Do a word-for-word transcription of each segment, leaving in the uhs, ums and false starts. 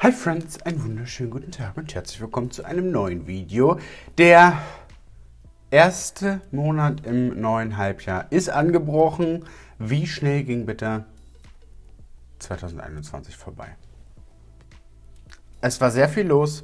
Hi Friends, einen wunderschönen guten Tag und herzlich willkommen zu einem neuen Video. Der erste Monat im neuen Halbjahr ist angebrochen. Wie schnell ging bitte zwanzig einundzwanzig vorbei? Es war sehr viel los,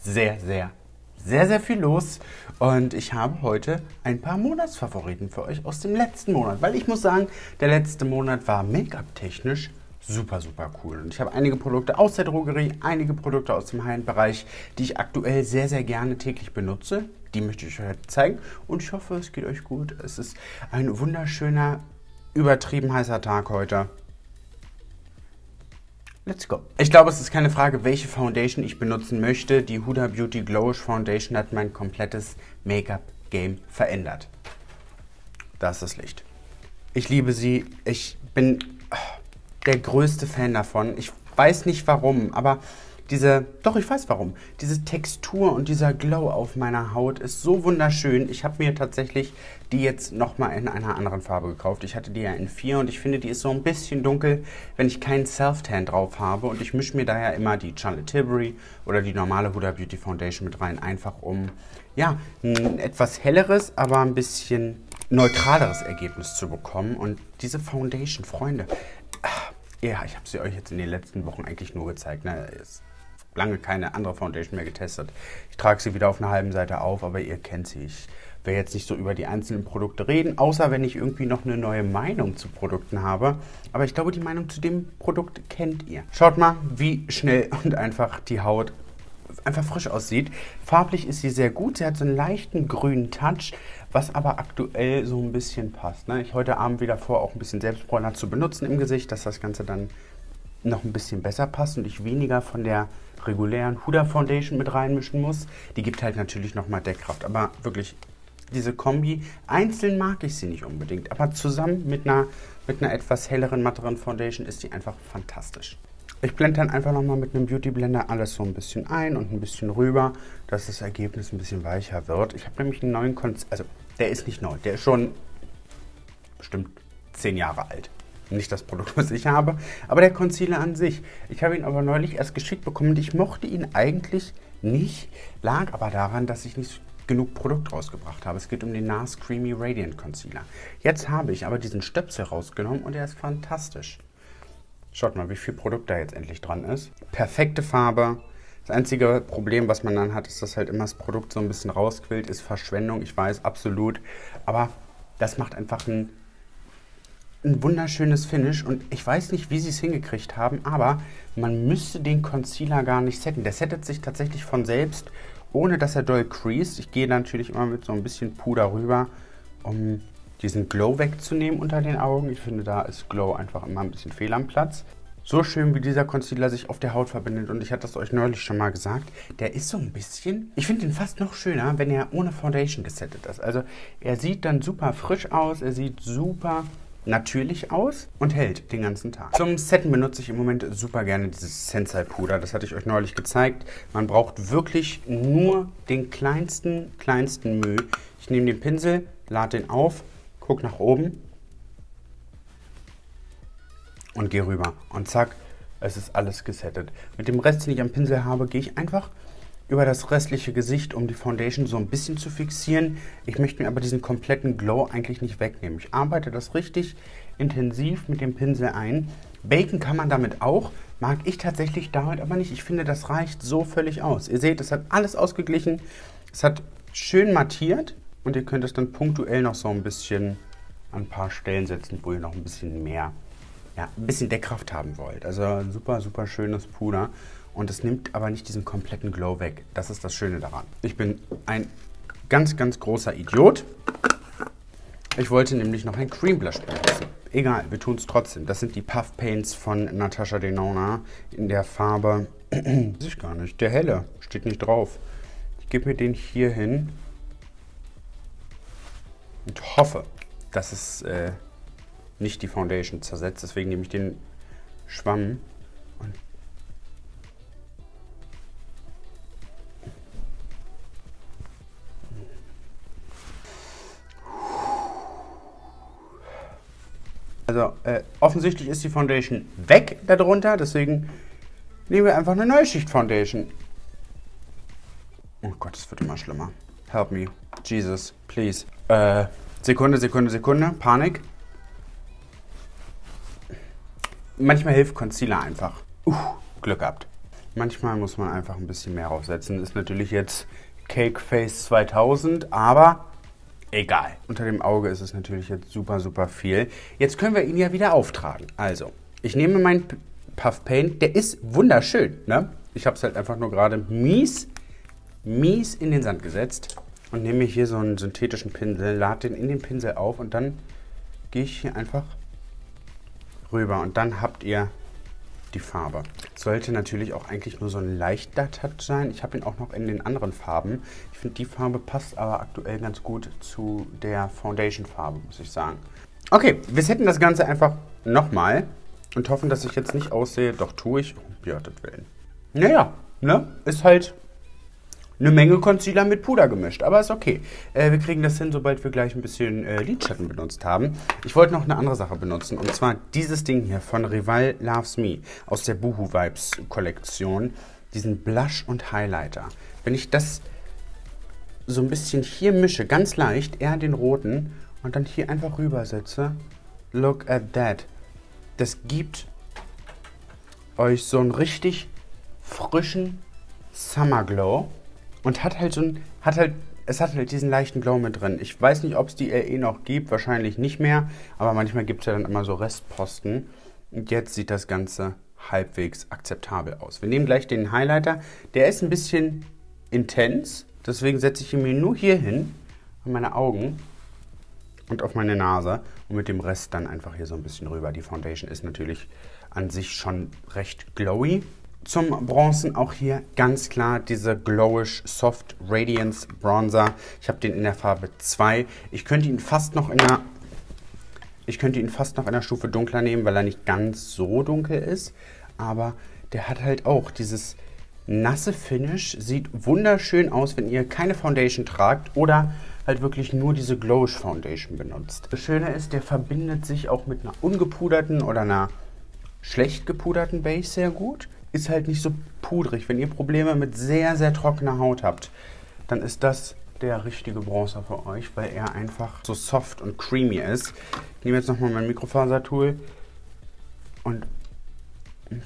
sehr, sehr, sehr, sehr viel los und ich habe heute ein paar Monatsfavoriten für euch aus dem letzten Monat, weil ich muss sagen, der letzte Monat war Make-up-technisch super, super cool. Und ich habe einige Produkte aus der Drogerie, einige Produkte aus dem High-End-Bereich, die ich aktuell sehr, sehr gerne täglich benutze. Die möchte ich euch heute zeigen und ich hoffe, es geht euch gut. Es ist ein wunderschöner, übertrieben heißer Tag heute. Let's go. Ich glaube, es ist keine Frage, welche Foundation ich benutzen möchte. Die Huda Beauty Glowish Foundation hat mein komplettes Make-up-Game verändert. Da ist das Licht. Ich liebe sie. Ich bin der größte Fan davon. Ich weiß nicht warum, aber diese, doch ich weiß warum, diese Textur und dieser Glow auf meiner Haut ist so wunderschön. Ich habe mir tatsächlich die jetzt nochmal in einer anderen Farbe gekauft. Ich hatte die ja in vier und ich finde, die ist so ein bisschen dunkel, wenn ich keinen Self-Tan drauf habe. Und ich mische mir da ja immer die Charlotte Tilbury oder die normale Huda Beauty Foundation mit rein, einfach um, ja, ein etwas helleres, aber ein bisschen neutraleres Ergebnis zu bekommen. Und diese Foundation, Freunde, ja, ich habe sie euch jetzt in den letzten Wochen eigentlich nur gezeigt, ne? Ist lange keine andere Foundation mehr getestet. Ich trage sie wieder auf einer halben Seite auf, aber ihr kennt sie. Ich will jetzt nicht so über die einzelnen Produkte reden, außer wenn ich irgendwie noch eine neue Meinung zu Produkten habe. Aber ich glaube, die Meinung zu dem Produkt kennt ihr. Schaut mal, wie schnell und einfach die Haut einfach frisch aussieht. Farblich ist sie sehr gut. Sie hat so einen leichten grünen Touch, was aber aktuell so ein bisschen passt, ne? Ich heute Abend wieder vor, auch ein bisschen Selbstbräuner zu benutzen im Gesicht, dass das Ganze dann noch ein bisschen besser passt und ich weniger von der regulären Huda Foundation mit reinmischen muss. Die gibt halt natürlich nochmal Deckkraft, aber wirklich diese Kombi, einzeln mag ich sie nicht unbedingt, aber zusammen mit einer, mit einer etwas helleren, matteren Foundation ist die einfach fantastisch. Ich blende dann einfach nochmal mit einem Beauty Blender alles so ein bisschen ein und ein bisschen rüber, dass das Ergebnis ein bisschen weicher wird. Ich habe nämlich einen neuen Konzept, also der ist nicht neu, der ist schon bestimmt zehn Jahre alt. Nicht das Produkt, was ich habe, aber der Concealer an sich. Ich habe ihn aber neulich erst geschickt bekommen und ich mochte ihn eigentlich nicht, lag aber daran, dass ich nicht genug Produkt rausgebracht habe. Es geht um den N A R S Creamy Radiant Concealer. Jetzt habe ich aber diesen Stöpsel rausgenommen und er ist fantastisch. Schaut mal, wie viel Produkt da jetzt endlich dran ist. Perfekte Farbe. Das einzige Problem, was man dann hat, ist, dass halt immer das Produkt so ein bisschen rausquillt. Ist Verschwendung, ich weiß, absolut. Aber das macht einfach ein, ein wunderschönes Finish. Und ich weiß nicht, wie sie es hingekriegt haben, aber man müsste den Concealer gar nicht setten. Der settet sich tatsächlich von selbst, ohne dass er doll creased. Ich gehe natürlich immer mit so ein bisschen Puder rüber, um diesen Glow wegzunehmen unter den Augen. Ich finde, da ist Glow einfach immer ein bisschen fehl am Platz. So schön, wie dieser Concealer sich auf der Haut verbindet. Und ich hatte das euch neulich schon mal gesagt. Der ist so ein bisschen, ich finde ihn fast noch schöner, wenn er ohne Foundation gesettet ist. Also er sieht dann super frisch aus, er sieht super natürlich aus und hält den ganzen Tag. Zum Setten benutze ich im Moment super gerne dieses Sensai Puder. Das hatte ich euch neulich gezeigt. Man braucht wirklich nur den kleinsten, kleinsten Müll. Ich nehme den Pinsel, lade den auf, guck nach oben und gehe rüber. Und zack, es ist alles gesettet. Mit dem Rest, den ich am Pinsel habe, gehe ich einfach über das restliche Gesicht, um die Foundation so ein bisschen zu fixieren. Ich möchte mir aber diesen kompletten Glow eigentlich nicht wegnehmen. Ich arbeite das richtig intensiv mit dem Pinsel ein. Baken kann man damit auch, mag ich tatsächlich damit aber nicht. Ich finde, das reicht so völlig aus. Ihr seht, es hat alles ausgeglichen. Es hat schön mattiert. Und ihr könnt es dann punktuell noch so ein bisschen an ein paar Stellen setzen, wo ihr noch ein bisschen mehr, ja, ein bisschen Deckkraft haben wollt. Also super, super schönes Puder. Und es nimmt aber nicht diesen kompletten Glow weg. Das ist das Schöne daran. Ich bin ein ganz, ganz großer Idiot. Ich wollte nämlich noch ein Cream Blush benutzen. Egal, wir tun es trotzdem. Das sind die Puff Paints von Natasha Denona in der Farbe, weiß ich gar nicht, der helle. Steht nicht drauf. Ich gebe mir den hier hin. Und hoffe, dass es äh, nicht die Foundation zersetzt. Deswegen nehme ich den Schwamm und also äh, offensichtlich ist die Foundation weg darunter. Deswegen nehmen wir einfach eine neue Schicht Foundation. Oh Gott, es wird immer schlimmer. Help me. Jesus, please. Äh, Sekunde, Sekunde, Sekunde. Panik. Manchmal hilft Concealer einfach. Uh, Glück gehabt. Manchmal muss man einfach ein bisschen mehr draufsetzen. Ist natürlich jetzt Cake Face zweitausend, aber egal. Unter dem Auge ist es natürlich jetzt super, super viel. Jetzt können wir ihn ja wieder auftragen. Also, ich nehme meinen Puff Paint. Der ist wunderschön, ne? Ich habe es halt einfach nur gerade mies, mies in den Sand gesetzt. Und nehme hier so einen synthetischen Pinsel, lade den in den Pinsel auf und dann gehe ich hier einfach rüber. Und dann habt ihr die Farbe. Sollte natürlich auch eigentlich nur so ein leichter Touch sein. Ich habe ihn auch noch in den anderen Farben. Ich finde, die Farbe passt aber aktuell ganz gut zu der Foundation-Farbe, muss ich sagen. Okay, wir hätten das Ganze einfach nochmal und hoffen, dass ich jetzt nicht aussehe. Doch tue ich. Oh, Björtet willen. Naja, ne? Ist halt eine Menge Concealer mit Puder gemischt, aber ist okay. Äh, wir kriegen das hin, sobald wir gleich ein bisschen äh, Lidschatten benutzt haben. Ich wollte noch eine andere Sache benutzen, und zwar dieses Ding hier von Rival Loves Me aus der Boohoo Vibes Kollektion. Diesen Blush und Highlighter. Wenn ich das so ein bisschen hier mische, ganz leicht, eher den roten, und dann hier einfach rübersetze, look at that. Das gibt euch so einen richtig frischen Summer Glow. Und hat halt so ein, hat halt, es hat halt diesen leichten Glow mit drin. Ich weiß nicht, ob es die L E noch gibt, wahrscheinlich nicht mehr. Aber manchmal gibt es ja dann immer so Restposten. Und jetzt sieht das Ganze halbwegs akzeptabel aus. Wir nehmen gleich den Highlighter. Der ist ein bisschen intens. Deswegen setze ich ihn mir nur hier hin, an meine Augen und auf meine Nase. Und mit dem Rest dann einfach hier so ein bisschen rüber. Die Foundation ist natürlich an sich schon recht glowy. Zum Bronzen auch hier ganz klar diese Glowish Soft Radiance Bronzer. Ich habe den in der Farbe zwei. Ich könnte ihn fast noch in einer, ich könnte ihn fast noch in einer Stufe dunkler nehmen, weil er nicht ganz so dunkel ist. Aber der hat halt auch dieses nasse Finish. Sieht wunderschön aus, wenn ihr keine Foundation tragt oder halt wirklich nur diese Glowish Foundation benutzt. Das Schöne ist, der verbindet sich auch mit einer ungepuderten oder einer schlecht gepuderten Base sehr gut. Ist halt nicht so pudrig. Wenn ihr Probleme mit sehr, sehr trockener Haut habt, dann ist das der richtige Bronzer für euch, weil er einfach so soft und creamy ist. Ich nehme jetzt nochmal mein Mikrofasertool und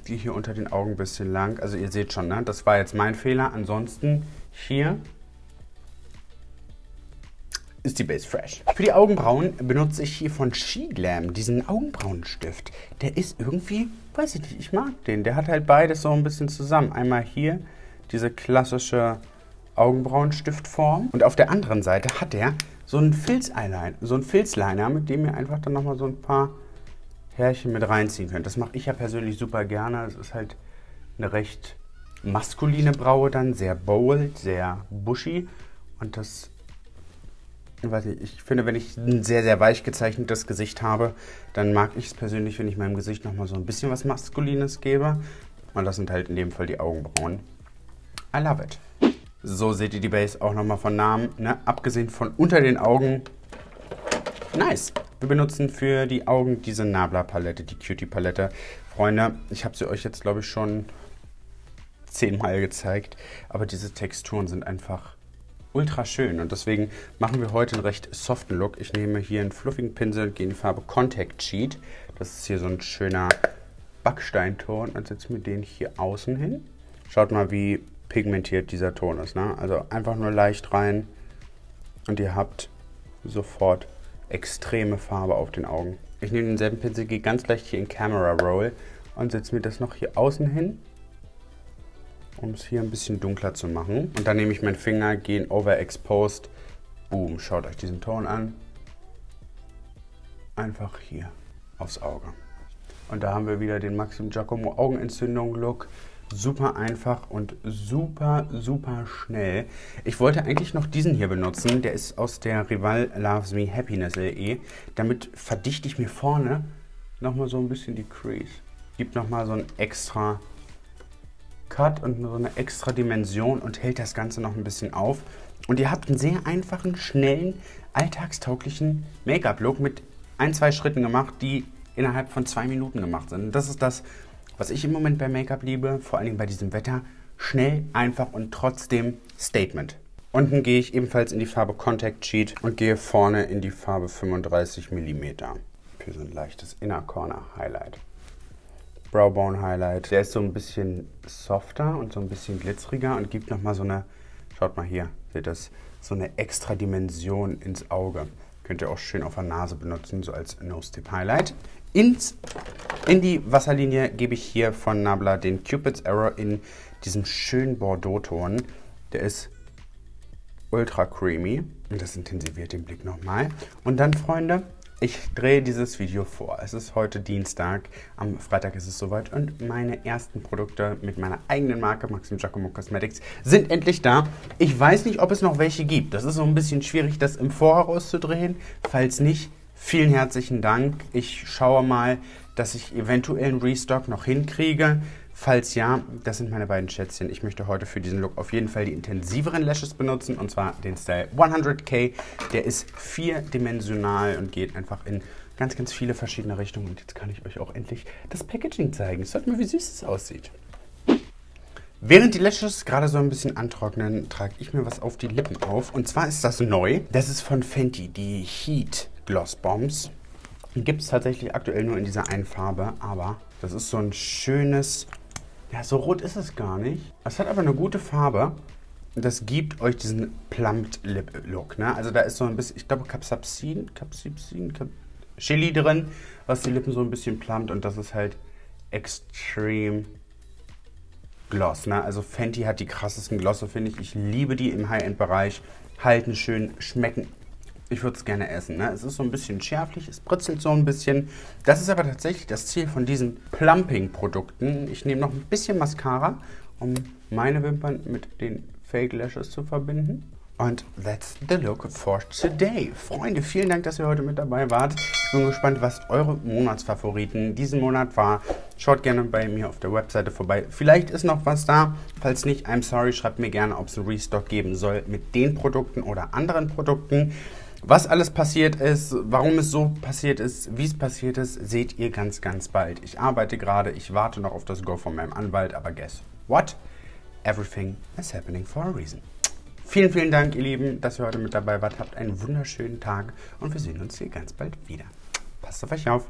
gehe hier unter den Augen ein bisschen lang. Also ihr seht schon, ne? Das war jetzt mein Fehler. Ansonsten hier ist die Base fresh. Für die Augenbrauen benutze ich hier von She-Glam diesen Augenbrauenstift. Der ist irgendwie, weiß ich nicht, ich mag den. Der hat halt beides so ein bisschen zusammen. Einmal hier diese klassische Augenbrauenstiftform und auf der anderen Seite hat er so einen Filz-Eyeliner, so einen Filzliner, mit dem ihr einfach dann nochmal so ein paar Härchen mit reinziehen könnt. Das mache ich ja persönlich super gerne. Es ist halt eine recht maskuline Braue dann, sehr bold, sehr bushy und das, ich finde, wenn ich ein sehr, sehr weich gezeichnetes Gesicht habe, dann mag ich es persönlich, wenn ich meinem Gesicht nochmal so ein bisschen was Maskulines gebe. Und das sind halt in dem Fall die Augenbrauen. I love it. So seht ihr die Base auch nochmal von Namen, ne? Abgesehen von unter den Augen. Nice. Wir benutzen für die Augen diese Nabla Palette, die Cutie Palette. Freunde, ich habe sie euch jetzt, glaube ich, schon zehnmal gezeigt. Aber diese Texturen sind einfach ultra schön und deswegen machen wir heute einen recht soften Look. Ich nehme hier einen fluffigen Pinsel und gehe in die Farbe Contact Sheet. Das ist hier so ein schöner Backsteinton und setze mir den hier außen hin. Schaut mal, wie pigmentiert dieser Ton ist, ne? Also einfach nur leicht rein und ihr habt sofort extreme Farbe auf den Augen. Ich nehme denselben Pinsel, gehe ganz leicht hier in Camera Roll und setze mir das noch hier außen hin, um es hier ein bisschen dunkler zu machen. Und dann nehme ich meinen Finger, gehe in Overexposed. Boom, schaut euch diesen Ton an. Einfach hier aufs Auge. Und da haben wir wieder den Maxim Giacomo Augenentzündung Look. Super einfach und super, super schnell. Ich wollte eigentlich noch diesen hier benutzen. Der ist aus der Rival Loves Me Happiness L E. Damit verdichte ich mir vorne nochmal so ein bisschen die Crease. Gibt nochmal so ein extra Cut und so eine extra Dimension und hält das Ganze noch ein bisschen auf. Und ihr habt einen sehr einfachen, schnellen, alltagstauglichen Make-up-Look mit ein, zwei Schritten gemacht, die innerhalb von zwei Minuten gemacht sind. Und das ist das, Was ich im Moment bei Make-up liebe, vor allen Dingen bei diesem Wetter, schnell, einfach und trotzdem Statement. Unten gehe ich ebenfalls in die Farbe Contact Sheet und gehe vorne in die Farbe fünfunddreißig Millimeter. Für so ein leichtes Inner Corner Highlight. Browbone Highlight. Der ist so ein bisschen softer und so ein bisschen glitzeriger und gibt nochmal so eine, schaut mal hier, seht das, so eine extra Dimension ins Auge. Könnt ihr auch schön auf der Nase benutzen, so als Nose-Tip-Highlight. Ins, in die Wasserlinie gebe ich hier von Nabla den Cupid's Arrow in diesem schönen Bordeaux-Ton. Der ist ultra creamy. Und das intensiviert den Blick nochmal. Und dann, Freunde, ich drehe dieses Video vor. Es ist heute Dienstag, am Freitag ist es soweit und meine ersten Produkte mit meiner eigenen Marke Maxim Giacomo Cosmetics sind endlich da. Ich weiß nicht, ob es noch welche gibt. Das ist so ein bisschen schwierig, das im Voraus zu drehen. Falls nicht, vielen herzlichen Dank. Ich schaue mal, dass ich eventuell einen Restock noch hinkriege. Falls ja, das sind meine beiden Schätzchen. Ich möchte heute für diesen Look auf jeden Fall die intensiveren Lashes benutzen, und zwar den Style hundert K. Der ist vierdimensional und geht einfach in ganz, ganz viele verschiedene Richtungen. Und jetzt kann ich euch auch endlich das Packaging zeigen. Schaut mal, wie süß es aussieht. Während die Lashes gerade so ein bisschen antrocknen, trage ich mir was auf die Lippen auf. Und zwar ist das neu. Das ist von Fenty, die Heat Gloss Bombs. Gibt es tatsächlich aktuell nur in dieser einen Farbe, aber das ist so ein schönes, ja, so rot ist es gar nicht. Es hat aber eine gute Farbe. Das gibt euch diesen Plumped Lip Look, ne? Also da ist so ein bisschen, ich glaube, Capsaicin, Capsaicin, Cap Chili drin, was die Lippen so ein bisschen plumpt, und das ist halt Extreme Gloss, ne? Also Fenty hat die krassesten Glosse, finde ich. Ich liebe die im High-End-Bereich. Halten schön, schmecken. Ich würde es gerne essen, ne? Es ist so ein bisschen schärflich, es britzelt so ein bisschen. Das ist aber tatsächlich das Ziel von diesen Plumping-Produkten. Ich nehme noch ein bisschen Mascara, um meine Wimpern mit den Fake Lashes zu verbinden. Und that's the look for today. Freunde, vielen Dank, dass ihr heute mit dabei wart. Ich bin gespannt, was eure Monatsfavoriten diesen Monat war. Schaut gerne bei mir auf der Webseite vorbei. Vielleicht ist noch was da. Falls nicht, I'm sorry, schreibt mir gerne, ob es einen Restock geben soll mit den Produkten oder anderen Produkten. Was alles passiert ist, warum es so passiert ist, wie es passiert ist, seht ihr ganz, ganz bald. Ich arbeite gerade, ich warte noch auf das Go von meinem Anwalt, aber guess what? Everything is happening for a reason. Vielen, vielen Dank, ihr Lieben, dass ihr heute mit dabei wart. Habt einen wunderschönen Tag und wir sehen uns hier ganz bald wieder. Passt auf euch auf.